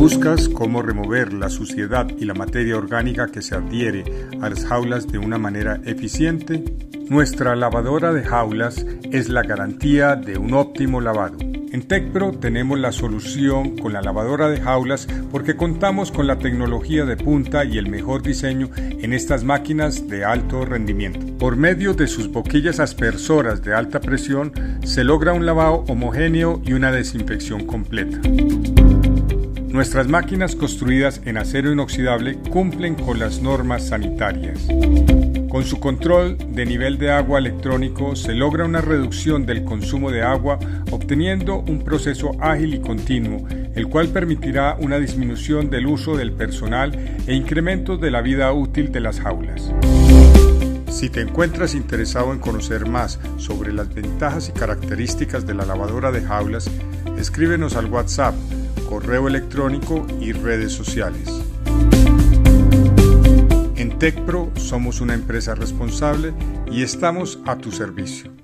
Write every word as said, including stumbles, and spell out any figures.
buscas cómo remover la suciedad y la materia orgánica que se adhiere a las jaulas de una manera eficiente, nuestra lavadora de jaulas es la garantía de un óptimo lavado. En Tekpro tenemos la solución con la lavadora de jaulas porque contamos con la tecnología de punta y el mejor diseño en estas máquinas de alto rendimiento. Por medio de sus boquillas aspersoras de alta presión se logra un lavado homogéneo y una desinfección completa. Nuestras máquinas construidas en acero inoxidable cumplen con las normas sanitarias. Con su control de nivel de agua electrónico se logra una reducción del consumo de agua, obteniendo un proceso ágil y continuo, el cual permitirá una disminución del uso del personal e incrementos de la vida útil de las jaulas. Si te encuentras interesado en conocer más sobre las ventajas y características de la lavadora de jaulas, escríbenos al WhatsApp, correo electrónico y redes sociales. En Tekpro somos una empresa responsable y estamos a tu servicio.